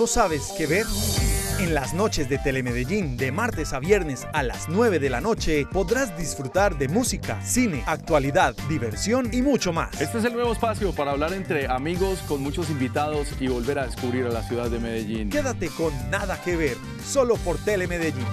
¿No sabes qué ver? En las noches de Telemedellín, de martes a viernes a las 9 de la noche, podrás disfrutar de música, cine, actualidad, diversión y mucho más. Este es el nuevo espacio para hablar entre amigos, con muchos invitados y volver a descubrir a la ciudad de Medellín. Quédate con Nada que ver, solo por Telemedellín.